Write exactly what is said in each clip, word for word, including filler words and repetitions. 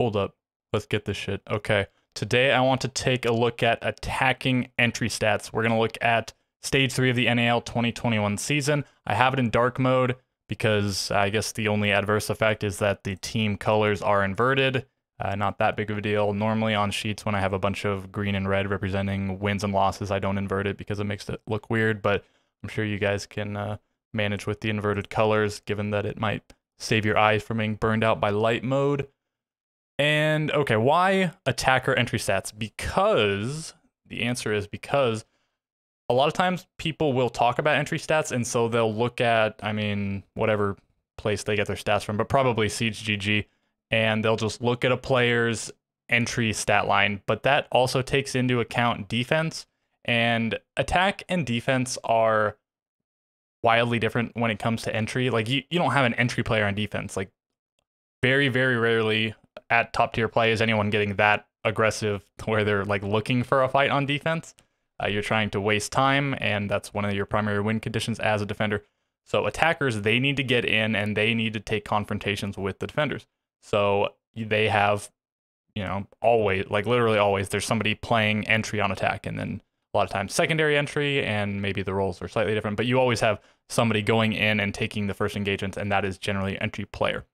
Hold up. Let's get this shit. Okay. Today, I want to take a look at attacking entry stats. We're going to look at stage three of the N A L twenty twenty-one season. I have it in dark mode because I guess the only adverse effect is that the team colors are inverted. Uh, not that big of a deal. Normally on sheets, when I have a bunch of green and red representing wins and losses, I don't invert it because it makes it look weird, but I'm sure you guys can uh, manage with the inverted colors, given that it might save your eyes from being burned out by light mode. And okay, why attacker entry stats? Because the answer is because a lot of times people will talk about entry stats, and so they'll look at, I mean, whatever place they get their stats from, but probably SiegeGG, and they'll just look at a player's entry stat line, but that also takes into account defense, and attack and defense are wildly different when it comes to entry. Like you, you don't have an entry player on defense. Like very, very rarely at top tier play is anyone getting that aggressive where they're like looking for a fight on defense. Uh, you're trying to waste time, and that's one of your primary win conditions as a defender. So attackers, they need to get in and they need to take confrontations with the defenders. So they have, you know, always, like literally always, there's somebody playing entry on attack, and then a lot of times secondary entry, and maybe the roles are slightly different, but you always have somebody going in and taking the first engagements, and that is generally entry player.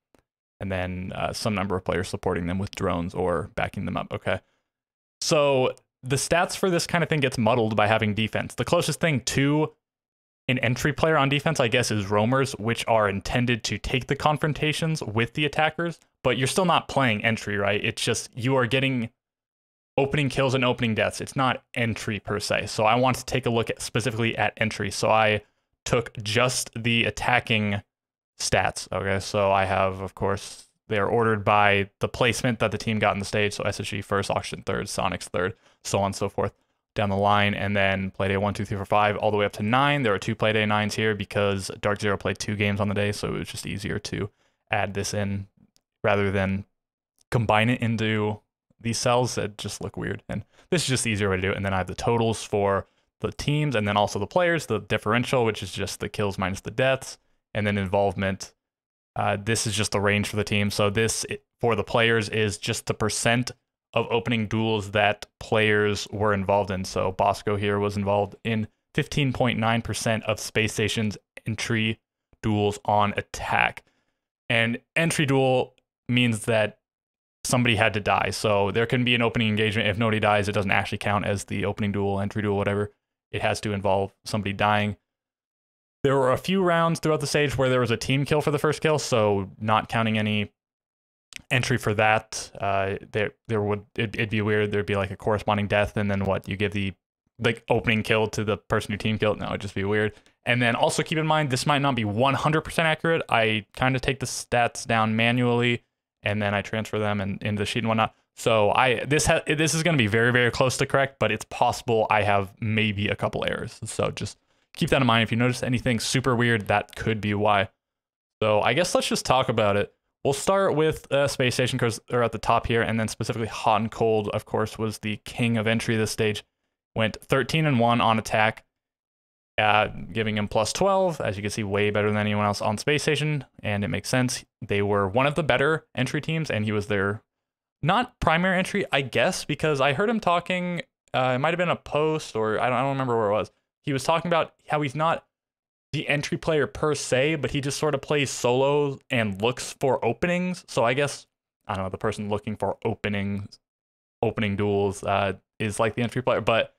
And then uh, some number of players supporting them with drones or backing them up. Okay. So the stats for this kind of thing gets muddled by having defense. The closest thing to an entry player on defense, I guess, is roamers, which are intended to take the confrontations with the attackers, but you're still not playing entry, right? It's just you are getting opening kills and opening deaths. It's not entry per se. So I want to take a look at specifically at entry. So I took just the attacking stats. Okay, so I have, of course, they are ordered by the placement that the team got in the stage. So S S G first, Auction third, Sonics third, so on and so forth down the line, and then playday one, two, three, four, five, all the way up to nine. There are two playday nines here because Dark Zero played two games on the day, so it was just easier to add this in rather than combine it into these cells that just look weird. And this is just the easier way to do it. And then I have the totals for the teams, and then also the players, the differential, which is just the kills minus the deaths, and then involvement. Uh, this is just the range for the team. So this for the players is just the percent of opening duels that players were involved in. So Bosco here was involved in fifteen point nine percent of Space Station's entry duels on attack. And entry duel means that somebody had to die. So there can be an opening engagement. If nobody dies, it doesn't actually count as the opening duel, entry duel, whatever. It has to involve somebody dying. There were a few rounds throughout the stage where there was a team kill for the first kill, so not counting any entry for that. Uh, there, there would it, it'd be weird. There'd be like a corresponding death, and then what? You give the like opening kill to the person who team killed. No, it'd just be weird. And then also keep in mind this might not be one hundred percent accurate. I kind of take the stats down manually, and then I transfer them and into the sheet and whatnot. So I this ha this is going to be very very close to correct, but it's possible I have maybe a couple errors. So just keep that in mind. If you notice anything super weird, that could be why. So I guess let's just talk about it. We'll start with uh, Space Station because they're at the top here, and then specifically Hot and Cold, of course, was the king of entry this stage. Went thirteen and one on attack, uh, giving him plus twelve. As you can see, way better than anyone else on Space Station, and it makes sense. They were one of the better entry teams, and he was their not primary entry, I guess, because I heard him talking. Uh, it might have been a post, or I don't, I don't remember where it was. He was talking about how he's not the entry player per se, but he just sort of plays solo and looks for openings. So I guess, I don't know, the person looking for openings, opening duels uh, is like the entry player, but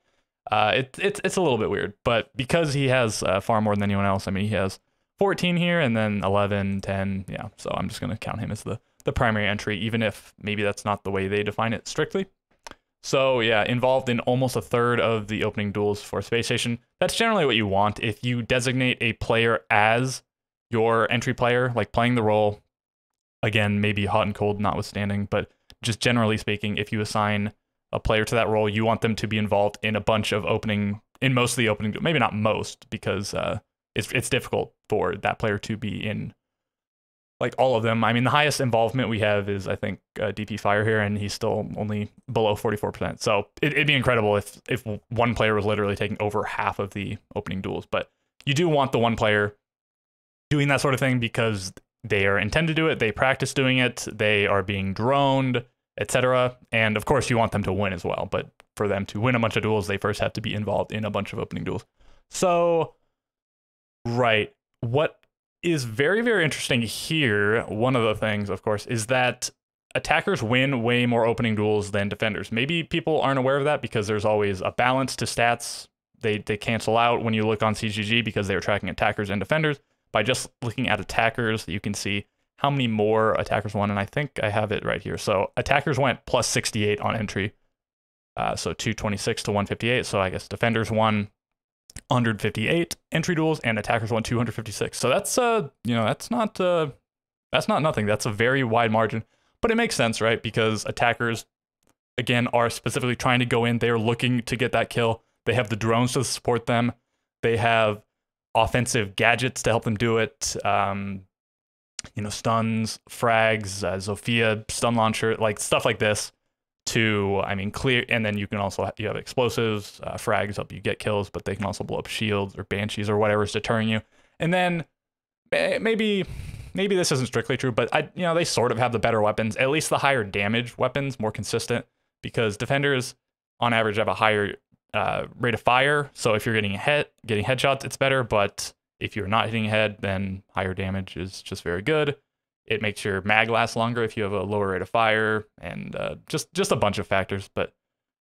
uh, it, it's it's a little bit weird. But because he has uh, far more than anyone else, I mean, he has fourteen here and then eleven, ten, yeah. So I'm just going to count him as the, the primary entry, even if maybe that's not the way they define it strictly. So yeah, involved in almost a third of the opening duels for Space Station. That's generally what you want. If you designate a player as your entry player, like playing the role, again, maybe Hot and Cold notwithstanding, but just generally speaking, if you assign a player to that role, you want them to be involved in a bunch of opening, in most of the opening, maybe not most, because uh, it's, it's difficult for that player to be in like all of them. I mean, the highest involvement we have is, I think, uh, D P Fire here, and he's still only below forty-four percent. So it, it'd be incredible if, if one player was literally taking over half of the opening duels. But you do want the one player doing that sort of thing because they are intended to do it. They practice doing it. They are being droned. et cetera. And of course, you want them to win as well. But for them to win a bunch of duels, they first have to be involved in a bunch of opening duels. So, right, what is very, very interesting here, one of the things, of course, is that attackers win way more opening duels than defenders. Maybe people aren't aware of that because there's always a balance to stats. They, they cancel out when you look on SiegeGG because they're tracking attackers and defenders. By just looking at attackers, you can see how many more attackers won, and I think I have it right here. So attackers went plus sixty-eight on entry, uh, so two twenty-six to one fifty-eight. So I guess defenders won one hundred fifty-eight entry duels, and attackers won two hundred fifty-six. So that's uh, you know, that's not uh, that's not nothing. That's a very wide margin, but it makes sense, right? Because attackers, again, are specifically trying to go in. They are looking to get that kill. They have the drones to support them. They have offensive gadgets to help them do it. Um, you know, stuns, frags, uh, Zofia, stun launcher, like stuff like this to, I mean, clear. And then you can also, have, you have explosives, uh, frags help you get kills, but they can also blow up shields or banshees or whatever is deterring you. And then maybe, maybe this isn't strictly true, but I, you know, they sort of have the better weapons, at least the higher damage weapons, more consistent, because defenders on average have a higher uh, rate of fire. So if you're getting a hit, getting headshots, it's better, but if you're not hitting head, then higher damage is just very good. It makes your mag last longer if you have a lower rate of fire, and uh, just just a bunch of factors. But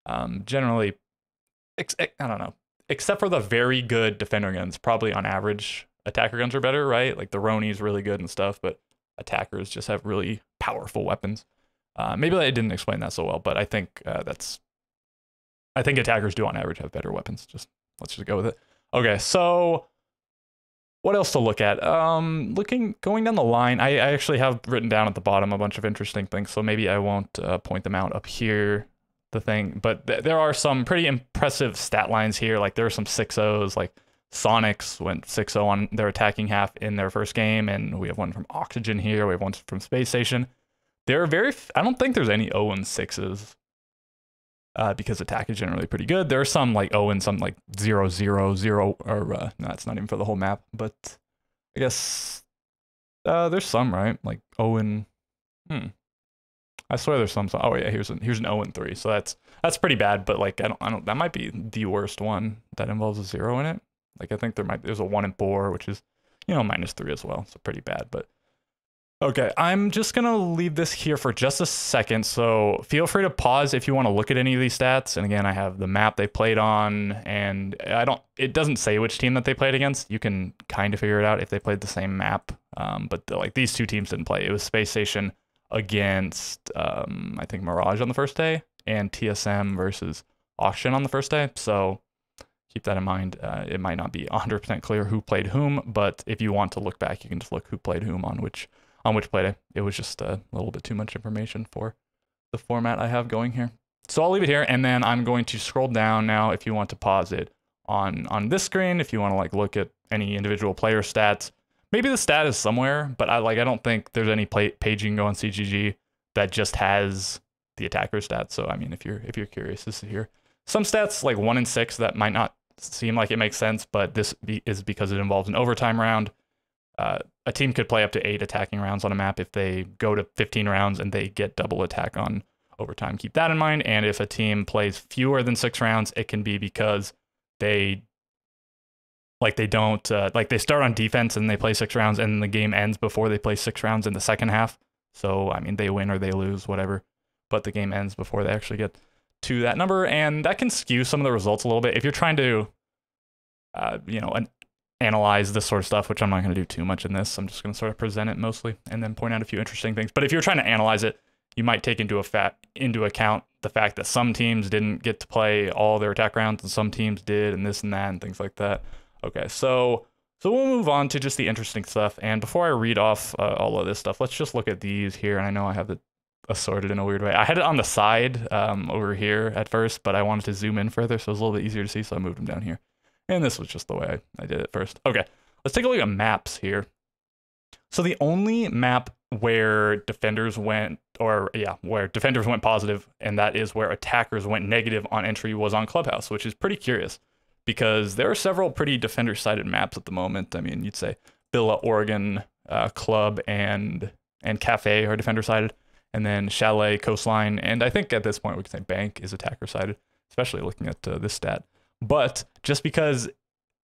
um, generally, ex I don't know. Except for the very good defender guns, probably on average, attacker guns are better, right? Like the Roni is really good and stuff, but attackers just have really powerful weapons. Uh, maybe I didn't explain that so well, but I think uh, that's. I think attackers do on average have better weapons. Just let's just go with it. Okay, so. What else to look at? Um, looking, going down the line, I, I actually have written down at the bottom a bunch of interesting things, so maybe I won't uh, point them out up here, the thing, but th there are some pretty impressive stat lines here. Like there are some six zeros, like Sonics went six oh on their attacking half in their first game, and we have one from Oxygen here, we have one from Space Station. There are very, f I don't think there's any oh and sixes, uh, because attack is generally pretty good. There are some like oh and some like zero zero zero or uh, no, it's not even for the whole map, but I guess uh, there's some, right? Like oh and hmm, I swear there's some. Oh yeah, here's an here's an oh and three, so that's that's pretty bad. But like I don't I don't that might be the worst one that involves a zero in it. Like I think there might there's a one and four, which is you know minus three as well, so pretty bad, but. Okay, I'm just going to leave this here for just a second, so feel free to pause if you want to look at any of these stats. And again, I have the map they played on, and I don't. It doesn't say which team that they played against. You can kind of figure it out if they played the same map, um, but the, like these two teams didn't play. It was Space Station against, um, I think, Mirage on the first day, and T S M versus Auction on the first day, so keep that in mind. Uh, it might not be one hundred percent clear who played whom, but if you want to look back, you can just look who played whom on which on which playday. It was just a little bit too much information for the format I have going here. So I'll leave it here, and then I'm going to scroll down now if you want to pause it on, on this screen, if you want to like look at any individual player stats. Maybe the stat is somewhere, but I like I don't think there's any play, page you can go on SiegeGG that just has the attacker stats. So I mean, if you're if you're curious to see here. Some stats like one and six that might not seem like it makes sense, but this be, is because it involves an overtime round. Uh, a team could play up to eight attacking rounds on a map. If they go to fifteen rounds and they get double attack on overtime, keep that in mind. And if a team plays fewer than six rounds, it can be because they like they don't uh, like they start on defense and they play six rounds and the game ends before they play six rounds in the second half. So, I mean, they win or they lose, whatever, but the game ends before they actually get to that number. And that can skew some of the results a little bit. If you're trying to, uh, you know, an analyze this sort of stuff, which I'm not going to do too much in this. I'm just going to sort of present it mostly and then point out a few interesting things. But if you're trying to analyze it, you might take into a fat into account the fact that some teams didn't get to play all their attack rounds and some teams did, and this and that and things like that. Okay, so so we'll move on to just the interesting stuff. And before I read off uh, all of this stuff, let's just look at these here. And I know I have it assorted in a weird way. I had it on the side um, over here at first, but I wanted to zoom in further, so it was a little bit easier to see, so I moved them down here. And this was just the way I, I did it first. Okay, let's take a look at maps here. So the only map where defenders went, or yeah, where defenders went positive, and that is where attackers went negative on entry was on Clubhouse, which is pretty curious because there are several pretty defender-sided maps at the moment. I mean, you'd say Villa, Oregon, uh, Club, and and Cafe are defender-sided. and then Chalet, Coastline, and I think at this point we can say Bank is attacker-sided, especially looking at uh, this stat. But just because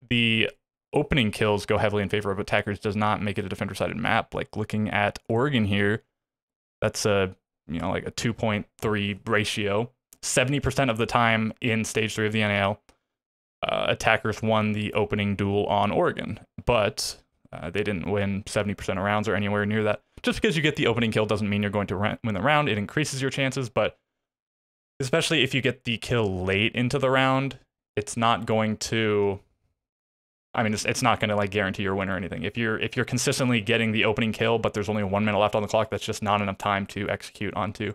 the opening kills go heavily in favor of attackers does not make it a defender-sided map. Like, looking at Oregon here, that's a, you know, like a two point three ratio. seventy percent of the time in stage three of the N A L, uh, attackers won the opening duel on Oregon, but uh, they didn't win seventy percent of rounds or anywhere near that. Just because you get the opening kill doesn't mean you're going to win the round. It increases your chances, but especially if you get the kill late into the round, it's not going to, I mean, it's, it's not going to like guarantee your win or anything. If you're, if you're consistently getting the opening kill, but there's only one minute left on the clock, that's just not enough time to execute onto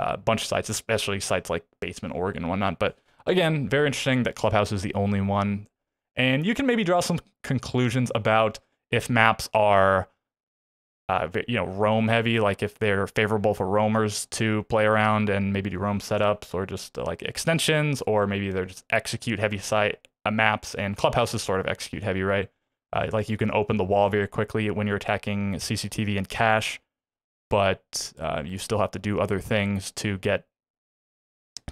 a bunch of sites, especially sites like Basement, Oregon and whatnot. But again, very interesting that Clubhouse is the only one. And you can maybe draw some conclusions about if maps are, uh, you know, roam heavy, like if they're favorable for roamers to play around and maybe do roam setups or just uh, like extensions, or maybe they're just execute heavy site uh, maps, and Clubhouse is sort of execute heavy, right? Uh, like you can open the wall very quickly when you're attacking C C T V and cache, but uh, you still have to do other things to get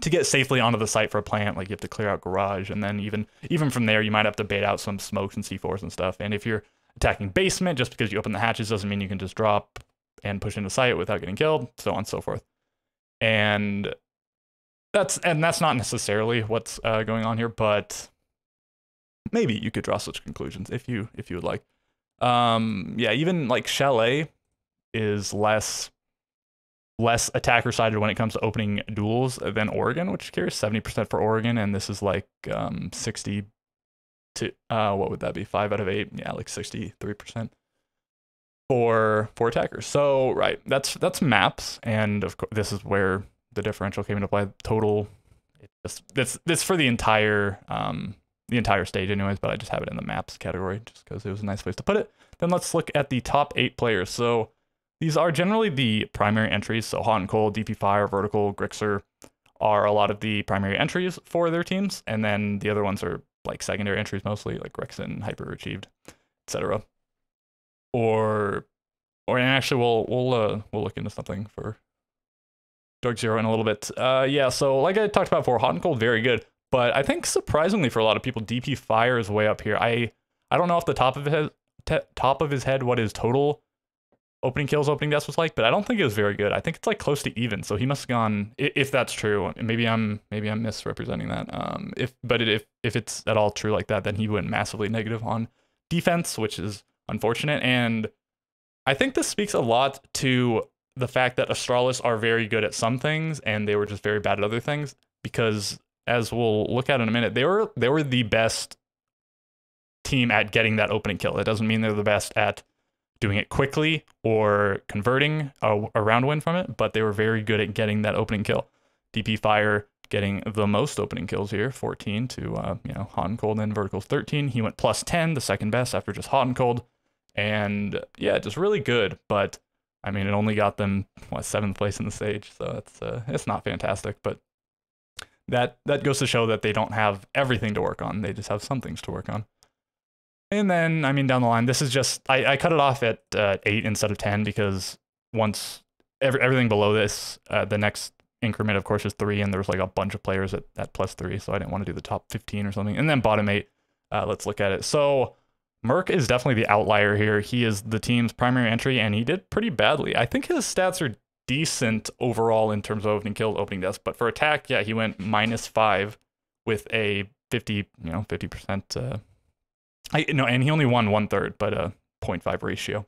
to get safely onto the site for a plant. Like you have to clear out garage, and then even even from there, you might have to bait out some smokes and C fours and stuff. And if you're attacking basement, just because you open the hatches doesn't mean you can just drop and push into site without getting killed, so on and so forth. And that's and that's not necessarily what's uh, going on here, but maybe you could draw such conclusions if you if you would like. Um, yeah, even like Chalet is less less attacker-sided when it comes to opening duels than Oregon, which is curious. seventy percent for Oregon, and this is like um, sixty to, uh, what would that be? five out of eight? Yeah, like sixty-three percent for, for attackers. So, right, that's that's maps, and of course, this is where the differential came into play. Total, it's just, that's, that's for the entire, um, the entire stage anyways, but I just have it in the maps category just because it was a nice place to put it. Then let's look at the top eight players. So, these are generally the primary entries, so Hot and Cold, D P Fire, Vertical, Grixer are a lot of the primary entries for their teams, and then the other ones are like secondary entries mostly, like Rexon, Hyperachieved, et cetera. Or, or and actually we'll we'll uh, we'll look into something for Dark Zero in a little bit. Uh, yeah, so like I talked about before, Hot and Cold very good, but I think surprisingly for a lot of people, D P Fire is way up here. I I don't know off the top of his top of his head what his total opening kills, opening deaths was like, but I don't think it was very good. I think it's like close to even. So he must have gone, if that's true, maybe I'm maybe I'm misrepresenting that. Um, if but if if it's at all true like that, then he went massively negative on defense, which is unfortunate. And I think this speaks a lot to the fact that Astralis are very good at some things and they were just very bad at other things. Because as we'll look at in a minute, they were they were the best team at getting that opening kill. That doesn't mean they're the best at doing it quickly or converting a, a round win from it, but they were very good at getting that opening kill. D P Fire getting the most opening kills here, fourteen to uh, you know, Hot and Cold and Vertical's thirteen. He went plus ten, the second best after just Hot and Cold, and yeah, just really good. But I mean, it only got them what, seventh place in the stage, so that's uh, it's not fantastic. But that that goes to show that they don't have everything to work on; they just have some things to work on. And then, I mean, down the line, this is just, I, I cut it off at uh, eight instead of ten because once every, everything below this, uh, the next increment, of course, is three, and there was like a bunch of players at, at plus three, so I didn't want to do the top fifteen or something. And then bottom eight, uh, let's look at it. So Merc is definitely the outlier here. He is the team's primary entry, and he did pretty badly. I think his stats are decent overall in terms of opening kills, opening deaths, but for attack, yeah, he went minus five with a fifty, you know, fifty percent... Uh, I, no, and he only won one third, but a zero point five ratio.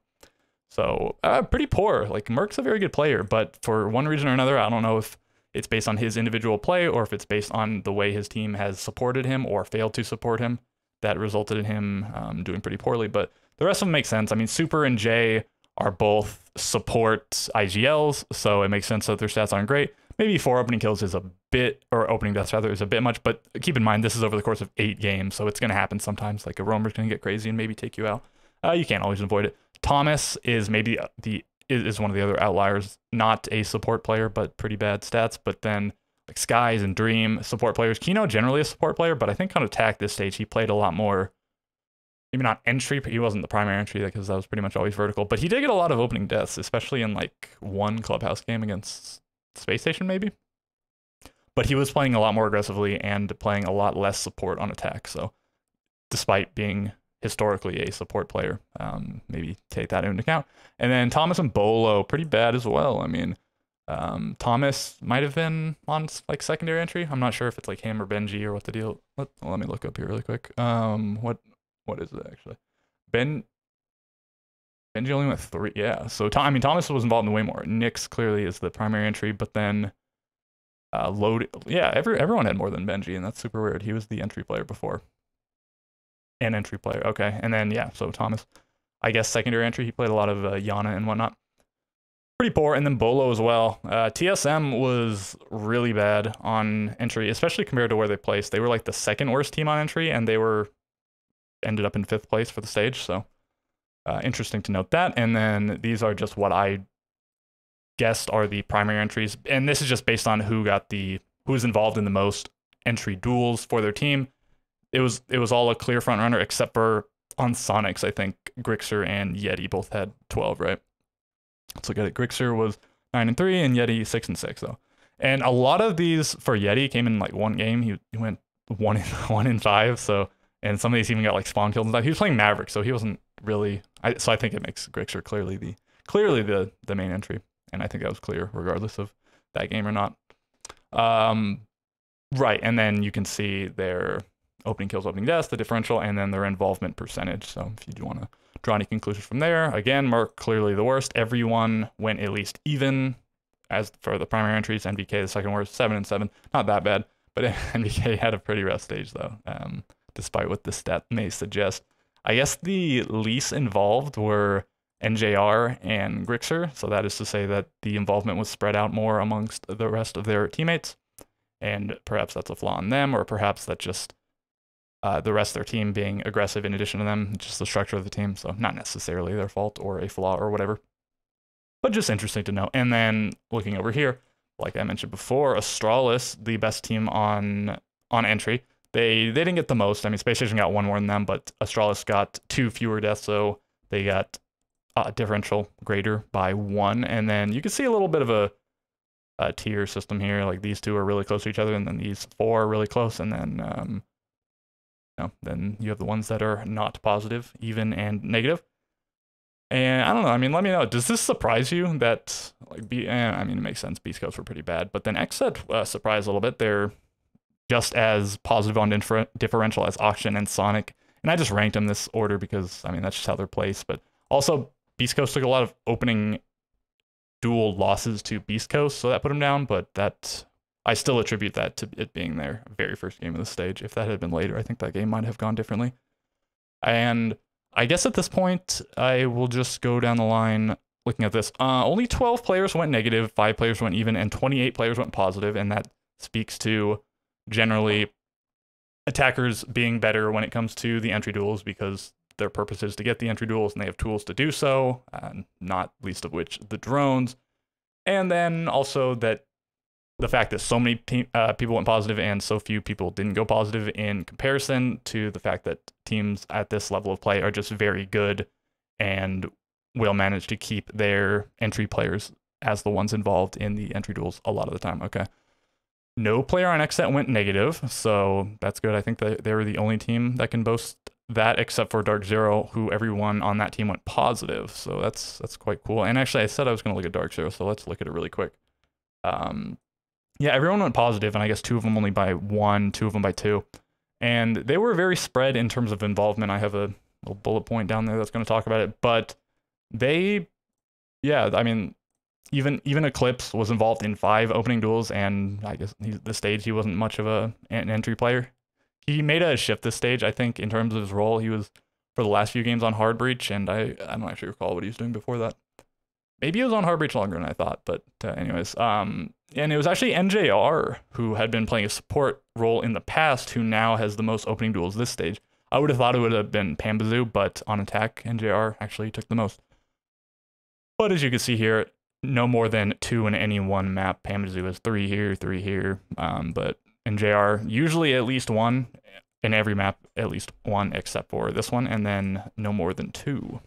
So uh, pretty poor. Like Merc's a very good player, but for one reason or another, I don't know if it's based on his individual play or if it's based on the way his team has supported him or failed to support him, that resulted in him um, doing pretty poorly. But the rest of them make sense. I mean, Super and Jay are both support I G Ls, so it makes sense that their stats aren't great. Maybe four opening kills is a bit, or opening deaths rather, is a bit much, but keep in mind this is over the course of eight games, so it's going to happen sometimes. Like a roamer's going to get crazy and maybe take you out. Uh, you can't always avoid it. Thomas is maybe the is one of the other outliers, not a support player, but pretty bad stats. But then like Skies and Dream, support players. Keno generally a support player, but I think on attack this stage he played a lot more maybe not entry, but he wasn't the primary entry because that was pretty much always Vertical. But he did get a lot of opening deaths, especially in like one clubhouse game against Space Station maybe. But he was playing a lot more aggressively and playing a lot less support on attack. So despite being historically a support player, um, maybe take that into account. And then Thomas and Bolo, pretty bad as well. I mean, um, Thomas might have been on like secondary entry. I'm not sure if it's like him or Benji or what the deal. Let, let me look up here really quick. Um, what what is it actually? Ben Benji only went three. Yeah. So Tom, I mean, Thomas was involved in way more. Nyx clearly is the primary entry, but then. Uh, load, yeah, every, everyone had more than Benji, and that's super weird. He was the entry player before. An entry player, okay. And then, yeah, so Thomas, I guess secondary entry, he played a lot of uh, Yana and whatnot. Pretty poor, and then Bolo as well. Uh, T S M was really bad on entry, especially compared to where they placed. They were like the second worst team on entry, and they were ended up in fifth place for the stage, so uh, interesting to note that. And then these are just what I guessed are the primary entries, and this is just based on who got the who was involved in the most entry duels for their team. It was it was all a clear front runner except for on Sonics. I think Grixer and Yeti both had twelve, right? Let's look at it. Grixer was nine and three, and Yeti six and six though. And a lot of these for Yeti came in like one game. He, he went one in one in five. So and some of these even got like spawn killed and stuff. He was playing Maverick, so he wasn't really. I, so I think it makes Grixer clearly the clearly the the main entry. And I think that was clear, regardless of that game or not. Um, right, and then you can see their opening kills, opening deaths, the differential, and then their involvement percentage. So if you do want to draw any conclusions from there, again, Merc clearly the worst. Everyone went at least even. As for the primary entries, M V K the second worst, seven and seven, not that bad. But M V K had a pretty rough stage though, um, despite what the stat may suggest. I guess the least involved were N J R and Grixer, so that is to say that the involvement was spread out more amongst the rest of their teammates, and perhaps that's a flaw in them, or perhaps that just uh, the rest of their team being aggressive in addition to them, just the structure of the team, so not necessarily their fault or a flaw or whatever, but just interesting to know. And then looking over here, like I mentioned before, Astralis, the best team on on entry, they, they didn't get the most. I mean, Space Station got one more than them, but Astralis got two fewer deaths, so they got Uh, differential greater by one. And then you can see a little bit of a, a tier system here. Like these two are really close to each other, and then these four are really close, and then um, you know, then you have the ones that are not positive, even, and negative. And I don't know. I mean, let me know. Does this surprise you that like be? Eh, I mean, it makes sense. Beast Coast were pretty bad, but then X S E T uh, surprised a little bit. They're just as positive on differential as Auction and Sonic. And I just ranked them this order because I mean that's just how they're placed, but also. Beast Coast took a lot of opening dual losses to Beast Coast, so that put him down, but that I still attribute that to it being their very first game of the stage. If that had been later, I think that game might have gone differently. And I guess at this point, I will just go down the line looking at this. Uh, only twelve players went negative, five players went even, and twenty-eight players went positive, and that speaks to generally attackers being better when it comes to the entry duels because their purpose is to get the entry duels, and they have tools to do so, uh, not least of which the drones. And then also that the fact that so many pe uh, people went positive and so few people didn't go positive in comparison to the fact that teams at this level of play are just very good and will manage to keep their entry players as the ones involved in the entry duels a lot of the time. Okay. No player on X S E T went negative, so that's good. I think that they were the only team that can boast that except for Dark Zero, who everyone on that team went positive, so that's that's quite cool. And actually I said I was going to look at Dark Zero, so let's look at it really quick. Um yeah, everyone went positive, and I guess two of them only by one, two of them by two, and they were very spread in terms of involvement. I have a little bullet point down there that's going to talk about it, but they, yeah, I mean even even Eclipse was involved in five opening duels, and I guess he, the stage he wasn't much of a an entry player. He made a shift this stage, I think, in terms of his role. He was, for the last few games, on Hard Breach, and I, I don't actually recall what he was doing before that. Maybe he was on Hard Breach longer than I thought, but uh, anyways. Um, and it was actually N J R, who had been playing a support role in the past, who now has the most opening duels this stage. I would have thought it would have been Pambazu, but on attack, N J R actually took the most. But as you can see here, no more than two in any one map. Pambazu is three here, three here, um, but N J R usually at least one in every map, at least one except for this one, and then no more than two.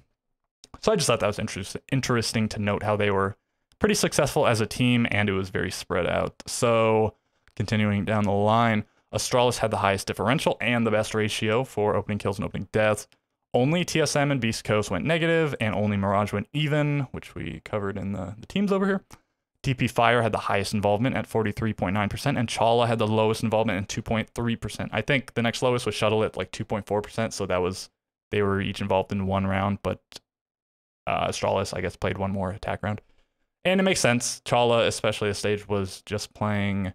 So I just thought that was interest interesting to note how they were pretty successful as a team, and it was very spread out. So continuing down the line, Astralis had the highest differential and the best ratio for opening kills and opening deaths. Only T S M and Beast Coast went negative, and only Mirage went even, which we covered in the, the teams over here. D P Fire had the highest involvement at forty-three point nine percent, and Chawla had the lowest involvement at two point three percent. I think the next lowest was Shuttle at like two point four percent, so that was, they were each involved in one round, but uh, Astralis, I guess, played one more attack round. And it makes sense. Chawla, especially at stage, was just playing...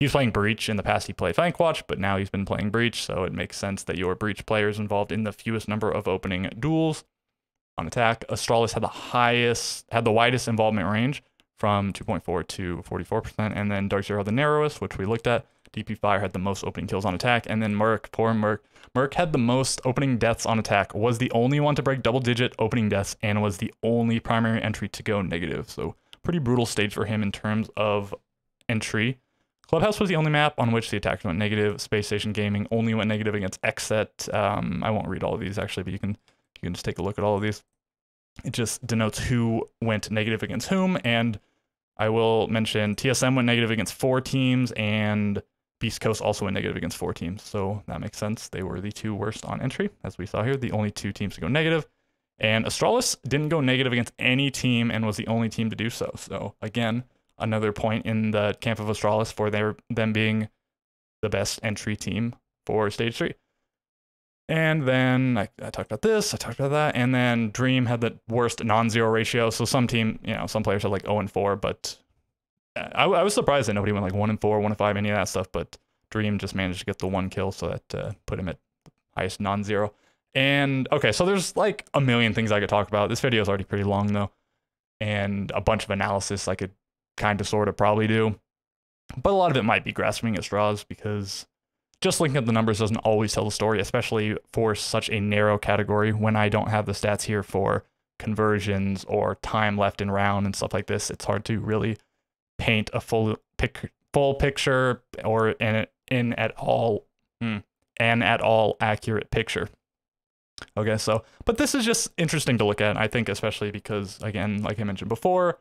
He was playing Breach. In the past, he played Vanquatch, but now he's been playing Breach, so it makes sense that your Breach player is involved in the fewest number of opening duels. On attack, Astralis had the highest, had the widest involvement range from two point four to forty-four percent, and then Dark Zero the narrowest, which we looked at. D P Fire had the most opening kills on attack, and then Merc, poor Merc. Merc had the most opening deaths on attack, was the only one to break double-digit opening deaths, and was the only primary entry to go negative, so pretty brutal stage for him in terms of entry. Clubhouse was the only map on which the attackers went negative. Space Station Gaming only went negative against X S E T. Um, I won't read all of these, actually, but you can you can just take a look at all of these. It just denotes who went negative against whom, and I will mention T S M went negative against four teams, and Beast Coast also went negative against four teams, so that makes sense. They were the two worst on entry, as we saw here, the only two teams to go negative. And Astralis didn't go negative against any team and was the only team to do so, so again... Another point in the camp of Astralis for their them being the best entry team for stage three. And then I, I talked about this, I talked about that, and then Dream had the worst non-zero ratio. So some team, you know, some players had like zero and four, but I, I was surprised that nobody went like one and four, one and five, any of that stuff. But Dream just managed to get the one kill, so that uh, put him at the highest non-zero. And okay, so there's like a million things I could talk about. This video is already pretty long though, and a bunch of analysis I could kind of, sort of, probably do. But a lot of it might be grasping at straws, because just looking at the numbers doesn't always tell the story, especially for such a narrow category when I don't have the stats here for conversions or time left in round and stuff like this. It's hard to really paint a full pic full picture or an, an at all an at all accurate picture. Okay, so, but this is just interesting to look at, I think, especially because, again, like I mentioned before,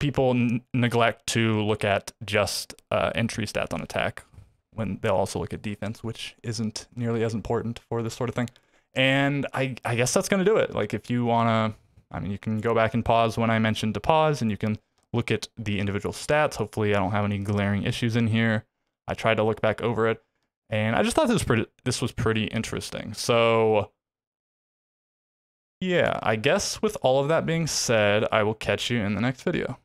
people n neglect to look at just uh, entry stats on attack when they'll also look at defense, which isn't nearly as important for this sort of thing. And I, I guess that's going to do it. Like, if you want to, I mean, you can go back and pause when I mentioned to pause, and you can look at the individual stats. Hopefully I don't have any glaring issues in here. I tried to look back over it, and I just thought this was pretty, this was pretty interesting. So... yeah, I guess with all of that being said, I will catch you in the next video.